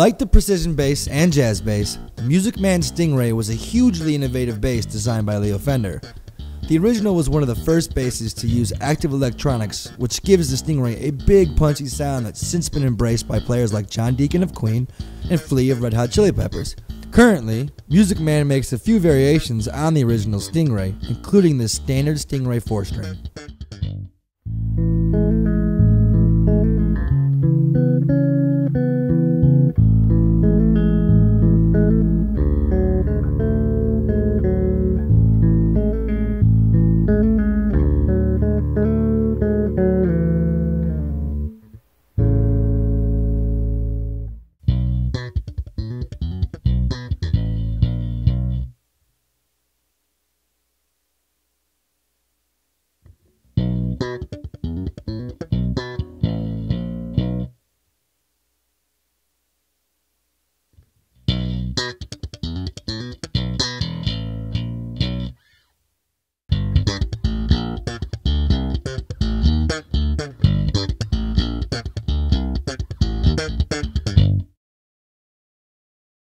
Like the Precision Bass and Jazz Bass, Music Man's Stingray was a hugely innovative bass designed by Leo Fender. The original was one of the first basses to use active electronics, which gives the Stingray a big punchy sound that's since been embraced by players like John Deacon of Queen and Flea of Red Hot Chili Peppers. Currently, Music Man makes a few variations on the original Stingray, including the standard Stingray 4-string.